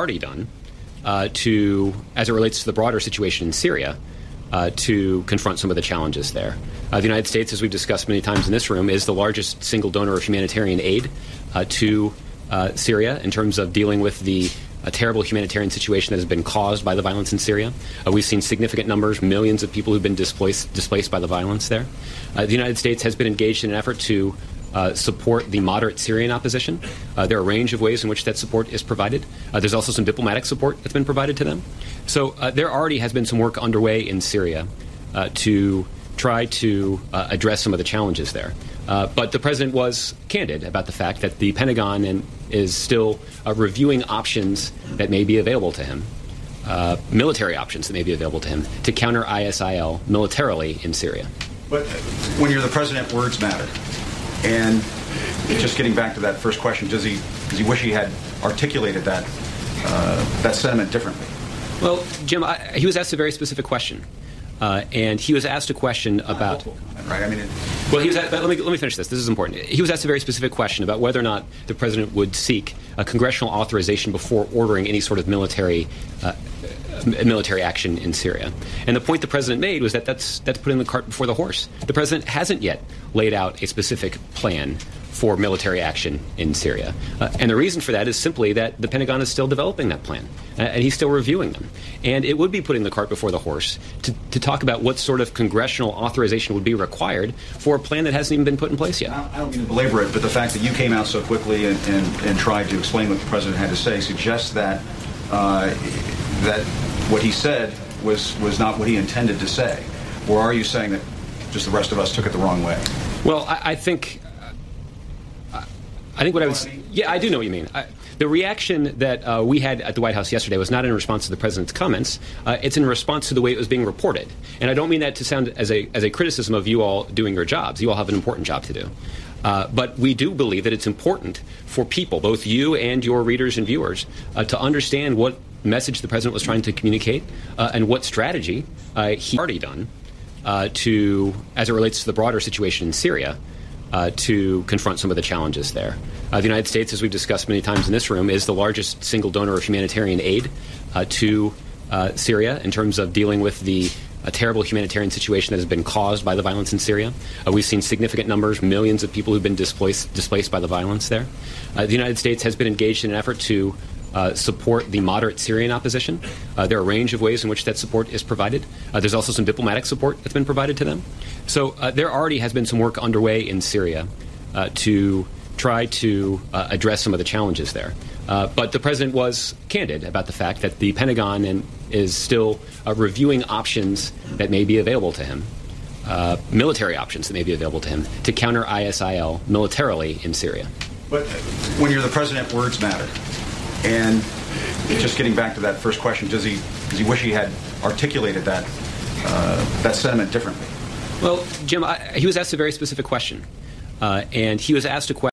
already done as it relates to the broader situation in Syria, to confront some of the challenges there. The United States, as we've discussed many times in this room, is the largest single donor of humanitarian aid to Syria in terms of dealing with the terrible humanitarian situation that has been caused by the violence in Syria. We've seen significant numbers, millions of people who've been displaced by the violence there. The United States has been engaged in an effort to support the moderate Syrian opposition. There are a range of ways in which that support is provided. There's also some diplomatic support that's been provided to them. So there already has been some work underway in Syria to try to address some of the challenges there. But the president was candid about the fact that the Pentagon is still reviewing options that may be available to him, military options that may be available to him, to counter ISIL militarily in Syria. But when you're the president, words matter. And just getting back to that first question, does he wish he had articulated that that sentiment differently? Well, Jim, he was asked a very specific question, and he was asked a question about. Right. I mean, let me finish this. This is important. He was asked a very specific question about whether or not the president would seek a congressional authorization before ordering any sort of military action in Syria. And the point the president made was that that's putting the cart before the horse. The president hasn't yet laid out a specific plan for military action in Syria. And the reason for that is simply that the Pentagon is still developing that plan, and he's still reviewing them. And it would be putting the cart before the horse to talk about what sort of congressional authorization would be required for a plan that hasn't even been put in place yet. I don't mean to belabor it, but the fact that you came out so quickly and tried to explain what the president had to say suggests that that what he said was not what he intended to say. Or are you saying that just the rest of us took it the wrong way? Well, I think what I was... Yeah, I do know what you mean. The reaction that we had at the White House yesterday was not in response to the president's comments. It's in response to the way it was being reported. And I don't mean that to sound as a criticism of you all doing your jobs. You all have an important job to do. But we do believe that it's important for people, both you and your readers and viewers, to understand what message the president was trying to communicate and what strategy he already done as it relates to the broader situation in Syria to confront some of the challenges there. The United States, as we've discussed many times in this room, is the largest single donor of humanitarian aid to Syria in terms of dealing with the a terrible humanitarian situation that has been caused by the violence in Syria. We've seen significant numbers, millions of people who've been displaced by the violence there. The United States has been engaged in an effort to support the moderate Syrian opposition. There are a range of ways in which that support is provided. There's also some diplomatic support that's been provided to them. So there already has been some work underway in Syria to try to address some of the challenges there. But the president was candid about the fact that the Pentagon is still reviewing options that may be available to him, military options that may be available to him, to counter ISIL militarily in Syria. But when you're the president, words matter. And just getting back to that first question, does he wish he had articulated that that sentiment differently? Well, Jim, he was asked a very specific question, and he was asked a question.